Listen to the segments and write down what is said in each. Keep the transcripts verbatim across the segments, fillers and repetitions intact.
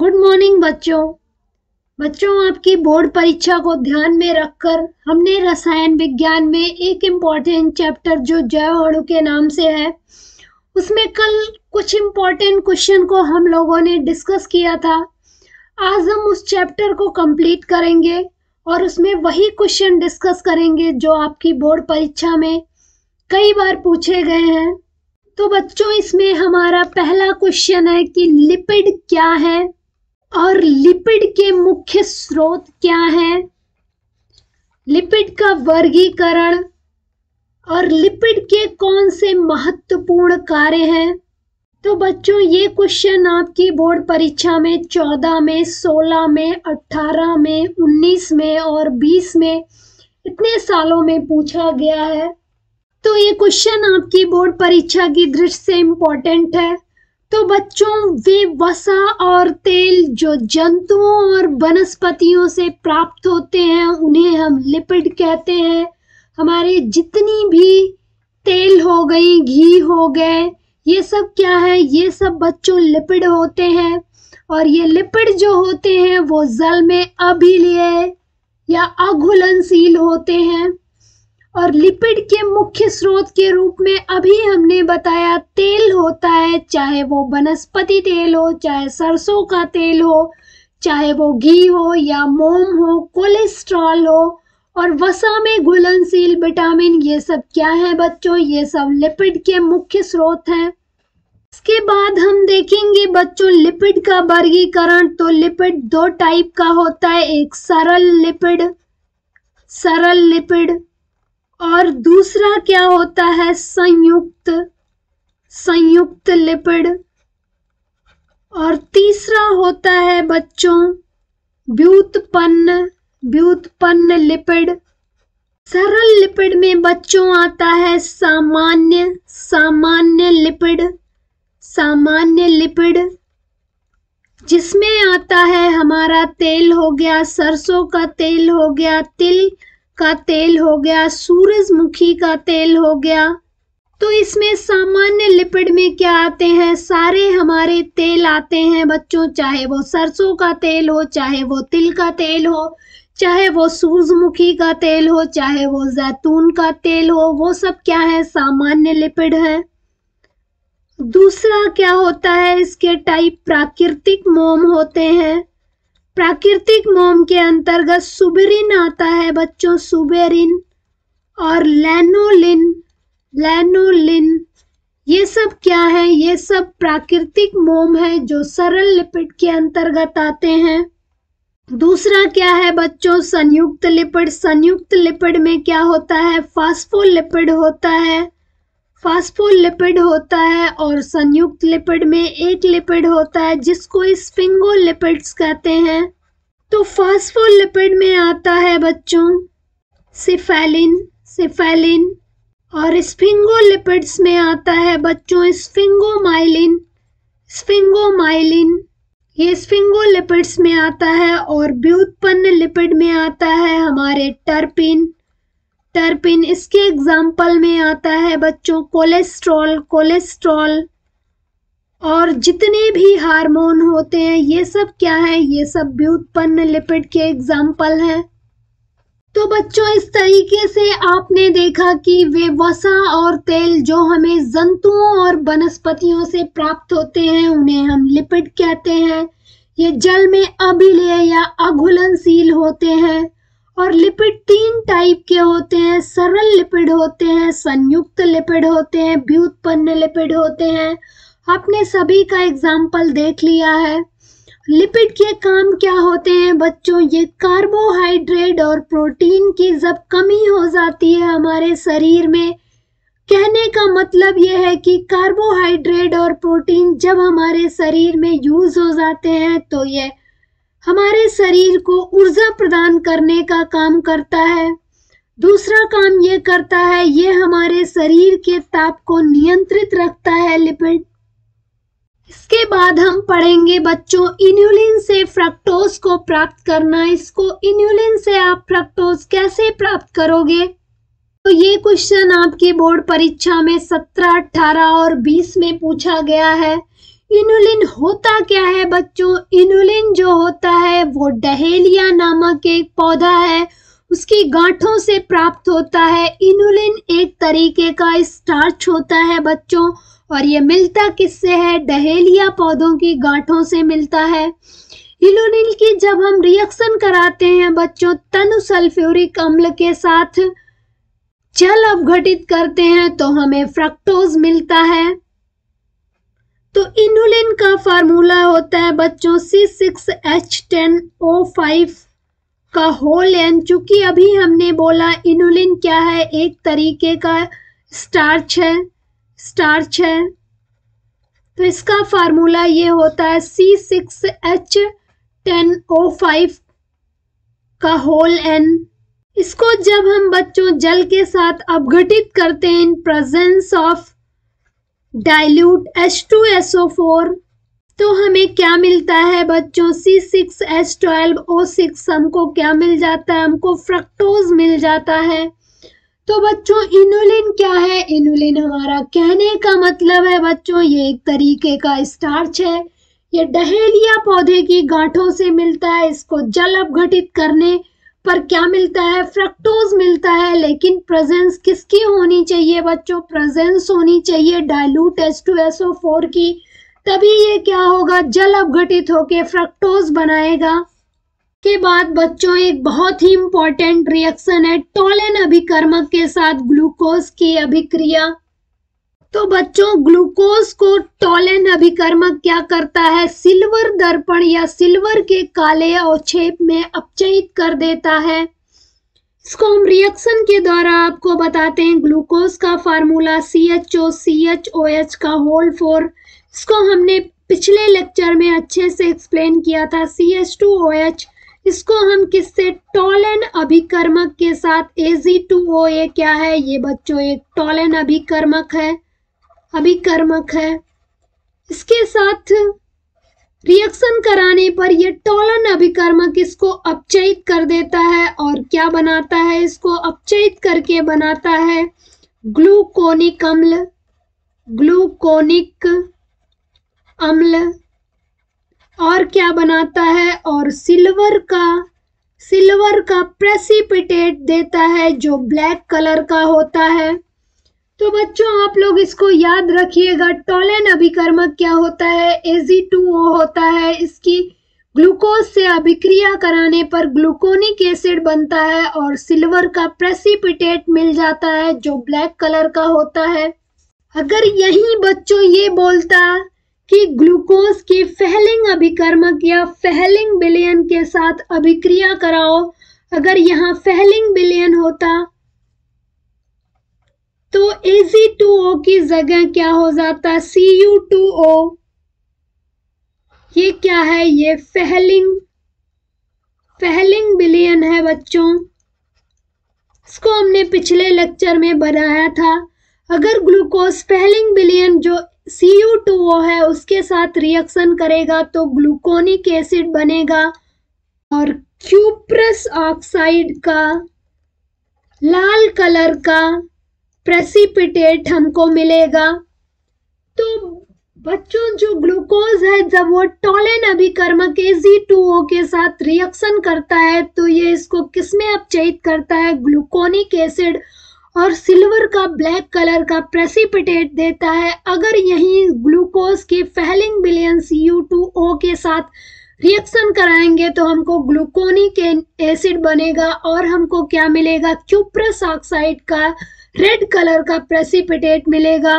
Good morning बच्चों बच्चों आपकी बोर्ड परीक्षा को ध्यान में रखकर हमने रसायन विज्ञान में एक इम्पॉर्टेंट चैप्टर जो जैव अणु के नाम से है उसमें कल कुछ इम्पॉर्टेंट क्वेश्चन को हम लोगों ने डिस्कस किया था। आज हम उस चैप्टर को कंप्लीट करेंगे और उसमें वही क्वेश्चन डिस्कस करेंगे जो आपकी बोर्ड परीक्षा में कई बार पूछे गए हैं। तो बच्चों इसमें हमारा पहला क्वेश्चन है कि लिपिड क्या है और लिपिड के मुख्य स्रोत क्या हैं। लिपिड का वर्गीकरण और लिपिड के कौन से महत्वपूर्ण कार्य हैं। तो बच्चों ये क्वेश्चन आपकी बोर्ड परीक्षा में चौदह में, सोलह में, अट्ठारह में, उन्नीस में और बीस में इतने सालों में पूछा गया है। तो ये क्वेश्चन आपकी बोर्ड परीक्षा की दृष्टि से इम्पोर्टेंट है। तो बच्चों वे वसा और तेल जो जंतुओं और वनस्पतियों से प्राप्त होते हैं उन्हें हम लिपिड कहते हैं। हमारे जितनी भी तेल हो गई, घी हो गए, ये सब क्या है, ये सब बच्चों लिपिड होते हैं। और ये लिपिड जो होते हैं वो जल में अभिलय या अघुलनशील होते हैं। और लिपिड के मुख्य स्रोत के रूप में अभी हमने बताया तेल होता है, चाहे वो वनस्पति तेल हो, चाहे सरसों का तेल हो, चाहे वो घी हो या मोम हो, कोलेस्ट्रॉल हो। और वसा में घुलनशील विटामिन, ये सब क्या है बच्चों, ये सब लिपिड के मुख्य स्रोत हैं। इसके बाद हम देखेंगे बच्चों लिपिड का वर्गीकरण। तो लिपिड दो टाइप का होता है, एक सरल लिपिड सरल लिपिड और दूसरा क्या होता है संयुक्त संयुक्त लिपिड। और तीसरा होता है बच्चों व्युत्पन्न व्युत्पन्न लिपिड। सरल लिपिड में बच्चों आता है सामान्य सामान्य लिपिड सामान्य लिपिड जिसमें आता है हमारा तेल हो गया, सरसों का तेल हो गया, तिल का तेल हो गया, सूरजमुखी का तेल हो गया। तो इसमें सामान्य लिपिड में क्या आते हैं, सारे हमारे तेल आते हैं बच्चों, चाहे वो सरसों का तेल हो, चाहे वो तिल का तेल हो, चाहे वो सूरजमुखी का तेल हो, चाहे वो जैतून का तेल हो, वो सब क्या है, सामान्य लिपिड है। दूसरा क्या होता है, इसके टाइप प्राकृतिक मोम होते हैं। प्राकृतिक मोम के अंतर्गत सुबेरिन आता है बच्चों, सुबेरिन और लैनोलिन लैनोलिन ये सब क्या है, ये सब प्राकृतिक मोम है जो सरल लिपिड के अंतर्गत आते हैं। दूसरा क्या है बच्चों संयुक्त लिपिड। संयुक्त लिपिड में क्या होता है, फास्फोलिपिड होता है फास्फोलिपिड होता है और संयुक्त लिपिड में एक लिपिड होता है जिसको स्फिंगोलिपिड्स कहते हैं। तो फास्फोलिपिड में आता है बच्चों सिफेलिन सिफेलिन और स्फिंगोलिपिड्स में आता है बच्चों स्फिंगोमाइलिन स्फिंगोमाइलिन ये स्फिंगोलिपिड्स में आता है। और व्युत्पन्न लिपिड में आता है हमारे टर्पिन टर्पिन इसके एग्जाम्पल में आता है बच्चों कोलेस्ट्रॉल कोलेस्ट्रॉल और जितने भी हार्मोन होते हैं ये सब क्या है, ये सब व्युत्पन्न लिपिड के एग्जाम्पल हैं। तो बच्चों इस तरीके से आपने देखा कि वे वसा और तेल जो हमें जंतुओं और वनस्पतियों से प्राप्त होते हैं उन्हें हम लिपिड कहते हैं। ये जल में अभिलय या अघुलनशील होते हैं। और लिपिड तीन टाइप के होते हैं, सरल लिपिड होते हैं, संयुक्त लिपिड होते हैं, व्युत्पन्न लिपिड होते हैं। आपने सभी का एग्जाम्पल देख लिया है। लिपिड के काम क्या होते हैं बच्चों, ये कार्बोहाइड्रेट और प्रोटीन की जब कमी हो जाती है हमारे शरीर में, कहने का मतलब यह है कि कार्बोहाइड्रेट और प्रोटीन जब हमारे शरीर में यूज हो जाते हैं तो ये हमारे शरीर को ऊर्जा प्रदान करने का काम करता है। दूसरा काम ये करता है, ये हमारे शरीर के ताप को नियंत्रित रखता है लिपिड। इसके बाद हम पढ़ेंगे बच्चों इन्युलिन से फ्रुक्टोज को प्राप्त करना। इसको इन्युलिन से आप फ्रुक्टोज कैसे प्राप्त करोगे, तो ये क्वेश्चन आपकी बोर्ड परीक्षा में सत्रह, अठारह और बीस में पूछा गया है। इनुलिन होता क्या है बच्चों? इनुलिन जो होता है वो डहेलिया नामक एक पौधा है, उसकी गांठों से प्राप्त होता है। इनुलिन एक तरीके का स्टार्च होता है बच्चों, और ये मिलता किससे है? डहेलिया पौधों की गांठों से मिलता है। इनुलिन की जब हम रिएक्शन कराते हैं बच्चों तनु सल्फ्यूरिक अम्ल के साथ, जल अपघटित करते हैं तो हमें फ्रुक्टोज मिलता है। तो इनुलिन का फार्मूला होता है बच्चों C six H ten O five का होल एन। चूंकि अभी हमने बोला इनुलिन क्या है, एक तरीके का स्टार्च है स्टार्च है तो इसका फार्मूला ये होता है C six H ten O five का होल एन। इसको जब हम बच्चों जल के साथ अपघटित करते हैं in presence of dilute H two S O four तो हमें क्या मिलता है बच्चों? C six H twelve O six हमको क्या मिल जाता है? हमको फ्रुक्टोज मिल जाता है। तो बच्चों इनुलिन क्या है? इनुलिन हमारा कहने का मतलब है बच्चों ये एक तरीके का स्टार्च है, ये डहेलिया पौधे की गांठों से मिलता है। इसको जल अपघटित करने पर क्या मिलता है? फ्रुक्टोज मिलता है। लेकिन प्रेजेंस किसकी होनी चाहिए बच्चों? प्रेजेंस होनी चाहिए dilute H two S O four की, तभी ये क्या होगा? जल अपघटित होकर फ्रुक्टोज बनाएगा। के बाद बच्चों एक बहुत ही इंपॉर्टेंट रिएक्शन है टोलेन अभिकर्मक के साथ ग्लूकोज की अभिक्रिया। तो बच्चों ग्लूकोज को टोलेन अभिकर्मक क्या करता है? सिल्वर दर्पण या सिल्वर के काले अवक्षेप में अपचयित कर देता है। इसको हम रिएक्शन के द्वारा आपको बताते हैं। ग्लूकोज का formula C H O C H O H का होल फोर, इसको हमने पिछले लेक्चर में अच्छे से एक्सप्लेन किया था। C H two O H इसको हम किससे? टोलेन अभिकर्मक के साथ। ए जी टू ओ ये क्या है? ये बच्चों एक टोलेन अभिकर्मक है अभिकर्मक है इसके साथ रिएक्शन कराने पर ये टोलेन अभिकर्मक इसको अपचयित कर देता है। और क्या बनाता है? इसको अपचयित करके बनाता है ग्लूकॉनिक अम्ल ग्लूकॉनिक अम्ल और क्या बनाता है? और सिल्वर का सिल्वर का प्रेसिपिटेट देता है जो ब्लैक कलर का होता है। तो बच्चों आप लोग इसको याद रखिएगा। टोलेन अभिकर्मक क्या होता है? ए जी टू ओ होता है। इसकी ग्लूकोज से अभिक्रिया कराने पर ग्लूकोनिक एसिड बनता है और सिल्वर का प्रेसिपिटेट मिल जाता है जो ब्लैक कलर का होता है। अगर यही बच्चों ये बोलता कि ग्लूकोज की फेहलिंग अभिकर्मक या फेहलिंग विलयन के साथ अभिक्रिया कराओ, अगर यहाँ फेहलिंग विलयन होता तो ए जी टू ओ की जगह क्या हो जाता? C U two O. ये क्या है? ये फेहलिंग फेहलिंग विलयन है बच्चों, इसको हमने पिछले लेक्चर में बनाया था। अगर ग्लूकोज फेहलिंग विलयन जो सी यू टू ओ है उसके साथ रिएक्शन करेगा तो ग्लूकोनिक एसिड बनेगा और क्यूप्रस ऑक्साइड का लाल कलर का प्रेसिपिटेट हमको मिलेगा। तो बच्चों जो ग्लूकोज है जब वो टोलेन अभिकर्मक ए जी टू ओ के साथ रिएक्शन करता है तो ये इसको किसमें अपचयित करता है? ग्लूकोनिक एसिड और सिल्वर का ब्लैक कलर का प्रेसिपिटेट देता है। अगर यही ग्लूकोज की फेहलिंग विलयन सी यू टू ओ के साथ रिएक्शन कराएंगे तो हमको ग्लूकोनिक एसिड बनेगा और हमको क्या मिलेगा? क्यूप्रस ऑक्साइड का रेड कलर का प्रेसिपिटेट मिलेगा।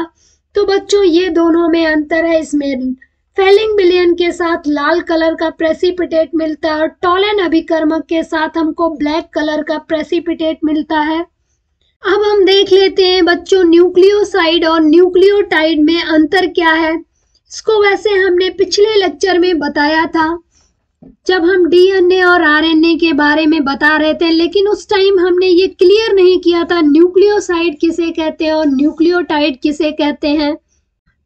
तो बच्चों ये दोनों में अंतर है, इसमें फेहलिंग विलयन के साथ लाल कलर का प्रेसिपिटेट मिलता है और टोलेन अभिकर्मक के साथ हमको ब्लैक कलर का प्रेसिपिटेट मिलता है। अब हम देख लेते हैं बच्चों न्यूक्लियोसाइड और न्यूक्लियोटाइड में अंतर क्या है। इसको वैसे हमने पिछले लेक्चर में बताया था जब हम डी एन ए और आर एन ए के बारे में बता रहे थे, लेकिन उस टाइम हमने ये क्लियर नहीं किया था न्यूक्लियोसाइड किसे कहते हैं और न्यूक्लियोटाइड किसे कहते हैं।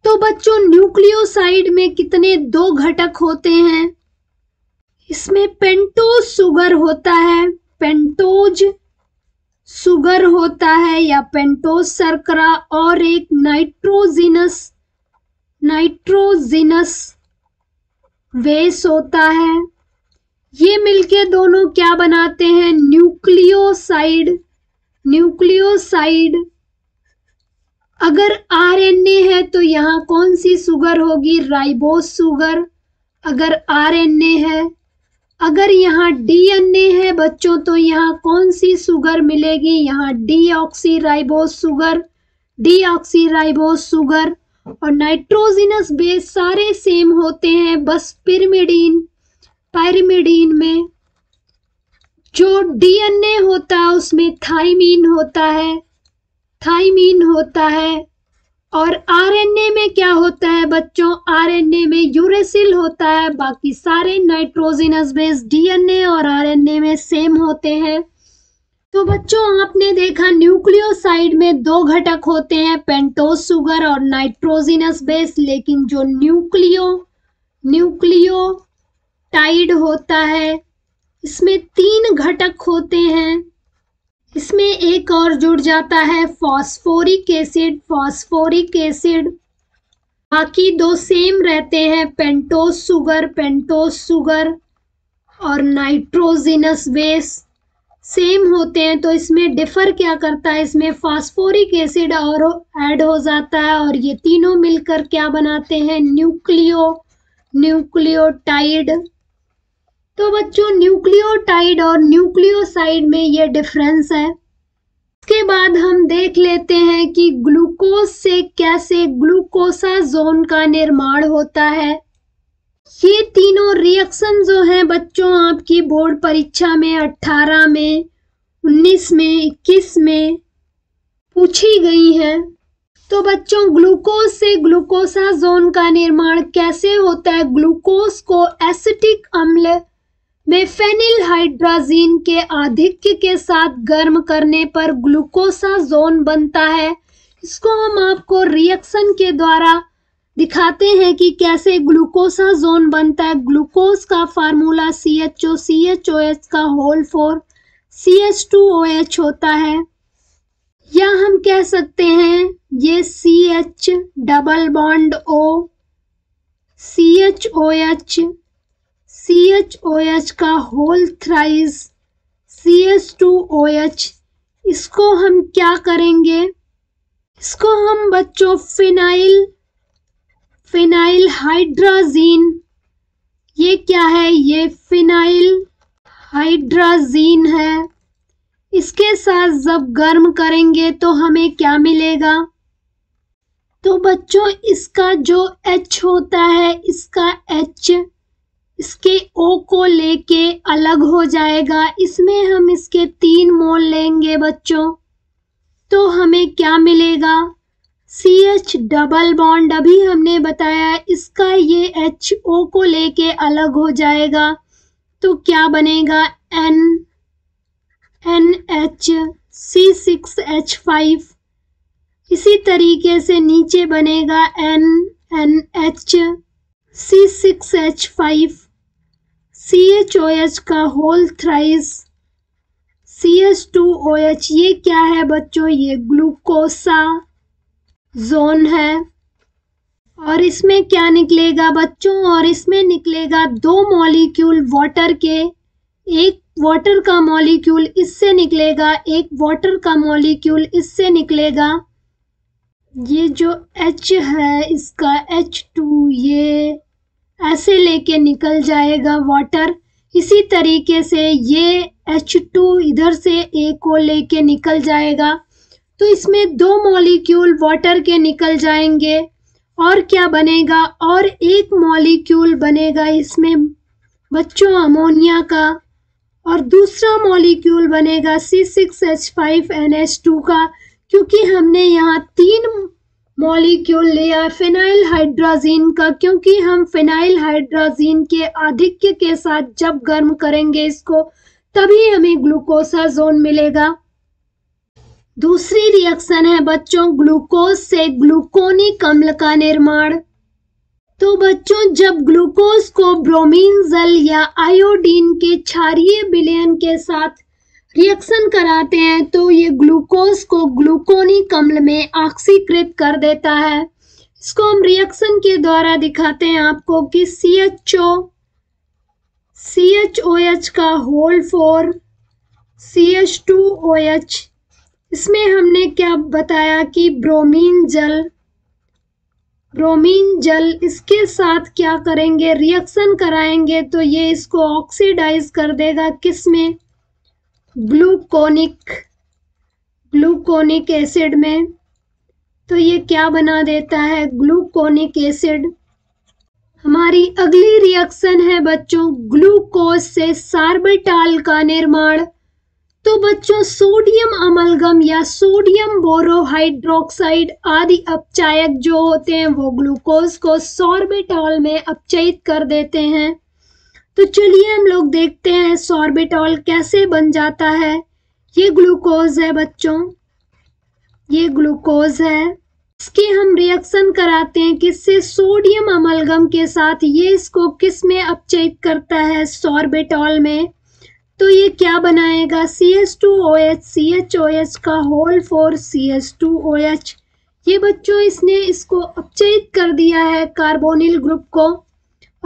तो बच्चों न्यूक्लियोसाइड में कितने दो घटक होते हैं? इसमें पेंटोज सुगर होता है, पेंटोज सुगर होता है या पेंटोज सरकरा, और एक नाइट्रोजिनस नाइट्रोजिनस बेस होता है। ये मिलके दोनों क्या बनाते हैं? न्यूक्लियोसाइड। न्यूक्लियोसाइड अगर आरएनए है तो यहाँ कौन सी सुगर होगी? Ribose sugar. अगर आरएनए है, अगर यहाँ डीएनए है बच्चों तो यहाँ कौन सी सुगर मिलेगी? यहाँ deoxy ribose sugar, deoxy ribose sugar. और नाइट्रोजिनस बेस सारे सेम होते हैं, बस पिरिमिडीन, पायरिमिडीन में जो डीएनए होता है उसमें थाइमीन होता है, थाइमीन होता है। और आरएनए में क्या होता है बच्चों? आरएनए में यूरेसिल होता है। बाकी सारे नाइट्रोजिनस बेस डीएनए और आरएनए में सेम होते हैं। तो बच्चों आपने देखा न्यूक्लियोसाइड में दो घटक होते हैं, पेंटोज सुगर और नाइट्रोजिनस बेस। लेकिन जो न्यूक्लियो न्यूक्लियोटाइड होता है इसमें तीन घटक होते हैं। इसमें एक और जुड़ जाता है फॉस्फोरिक एसिड, फॉस्फोरिक एसिड। बाकी दो सेम रहते हैं, पेंटोज सुगर, पेंटोज सुगर और नाइट्रोजिनस बेस सेम होते हैं। तो इसमें डिफर क्या करता है? इसमें फास्फोरिक एसिड और ऐड हो जाता है और ये तीनों मिलकर क्या बनाते हैं? Nucleo nucleotide. तो बच्चों न्यूक्लियोटाइड और न्यूक्लियोसाइड में ये डिफरेंस है। इसके बाद हम देख लेते हैं कि ग्लूकोज से कैसे ग्लूकोसाजोन का निर्माण होता है। ये तीनों रिएक्शन जो हैं बच्चों आपकी बोर्ड परीक्षा में अठारह में, उन्नीस में, इक्कीस में पूछी गई हैं। तो बच्चों ग्लूकोज से ग्लूकोसाजोन का निर्माण कैसे होता है? ग्लूकोज को एसिटिक अम्ल में फेनिल हाइड्राजीन के आधिक्य के साथ गर्म करने पर ग्लूकोसाजोन बनता है। इसको हम आपको रिएक्शन के द्वारा दिखाते हैं कि कैसे ग्लूकोसाजोन बनता है। ग्लूकोज का formula C H O C H O H का whole four C H two O H होता है, या हम कह सकते हैं ये C H double bond O C H O H C H O H का whole thrice C H two O H. इसको हम क्या करेंगे? इसको हम बच्चों फिनाइल फिनाइल हाइड्राजीन, ये क्या है? ये फिनाइल हाइड्राजीन है। इसके साथ जब गर्म करेंगे तो हमें क्या मिलेगा? तो बच्चों इसका जो H होता है, इसका H इसके O को लेके अलग हो जाएगा। इसमें हम इसके तीन मोल लेंगे बच्चों तो हमें क्या मिलेगा? सी एच डबल बॉन्ड, अभी हमने बताया इसका ये एच ओ को लेके अलग हो जाएगा तो क्या बनेगा? N N H C six H five. इसी तरीके से नीचे बनेगा N N H C six H five C H O H का whole thrice C H two O H. ये क्या है बच्चों? ये ग्लूकोसा जोन है। और इसमें क्या निकलेगा बच्चों? और इसमें निकलेगा दो मॉलिक्यूल वाटर के, एक वाटर का मॉलिक्यूल इससे निकलेगा, एक वाटर का मॉलिक्यूल इससे निकलेगा। ये जो H है इसका H टू ये ऐसे लेके निकल जाएगा वाटर। इसी तरीके से ये H टू इधर से A को लेके निकल जाएगा। तो इसमें दो मॉलिक्यूल वाटर के निकल जाएंगे और क्या बनेगा? और एक मॉलिक्यूल बनेगा इसमें बच्चों अमोनिया का और दूसरा मॉलिक्यूल बनेगा C six H five N H two का। क्योंकि हमने यहाँ तीन मॉलिक्यूल लिया फिनाइल हाइड्राजीन का, क्योंकि हम फिनाइल हाइड्राजीन के आधिक्य के साथ जब गर्म करेंगे इसको तभी हमें ग्लूकोसाजोन मिलेगा। दूसरी रिएक्शन है बच्चों ग्लूकोज से ग्लूकॉनिक अम्ल का निर्माण। तो बच्चों जब ग्लूकोज को ब्रोमीन जल या आयोडीन के क्षारीय विलयन के साथ रिएक्शन कराते हैं तो ये ग्लूकोज को ग्लूकॉनिक अम्ल में ऑक्सीकृत कर देता है। इसको हम रिएक्शन के द्वारा दिखाते हैं आपको कि C H O C H O H का whole four C H two O H, इसमें हमने क्या बताया कि ब्रोमीन जल ब्रोमीन जल इसके साथ क्या करेंगे, रिएक्शन कराएंगे तो ये इसको ऑक्सीडाइज कर देगा किस में, ग्लूकॉनिक ग्लूकॉनिक एसिड में। तो ये क्या बना देता है, ग्लूकॉनिक एसिड। हमारी अगली रिएक्शन है बच्चों ग्लूकोज से सॉर्बिटोल का निर्माण। तो बच्चों सोडियम अमलगम या सोडियम बोरोहाइड्रोक्साइड आदि अपचायक जो होते हैं वो ग्लूकोज को सॉर्बिटोल में अपचयित कर देते हैं। तो चलिए हम लोग देखते हैं सॉर्बिटोल कैसे बन जाता है। ये ग्लूकोज है बच्चों, ये ग्लूकोज है, इसके हम रिएक्शन कराते हैं किससे, सोडियम अमलगम के साथ। ये इसको किस में अपचयित करता है, सॉर्बिटोल में। तो ये क्या बनाएगा, C H two O H C H O H का whole four C H two O H. ये बच्चों इसने इसको अपचयित कर दिया है कार्बोनिल ग्रुप को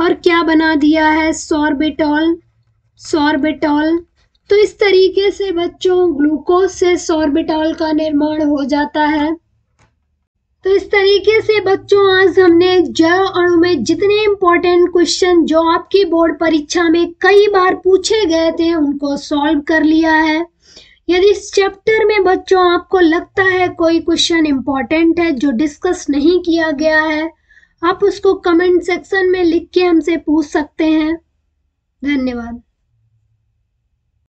और क्या बना दिया है, सॉर्बिटोल सॉर्बिटोल। तो इस तरीके से बच्चों ग्लूकोज से सॉर्बिटोल का निर्माण हो जाता है। तो इस तरीके से बच्चों आज हमने जैव अणु में जितने इम्पोर्टेंट क्वेश्चन जो आपकी बोर्ड परीक्षा में कई बार पूछे गए थे उनको सॉल्व कर लिया है। यदि इस चैप्टर में बच्चों आपको लगता है कोई क्वेश्चन इम्पोर्टेंट है जो डिस्कस नहीं किया गया है, आप उसको कमेंट सेक्शन में लिख के हमसे पूछ सकते हैं। धन्यवाद।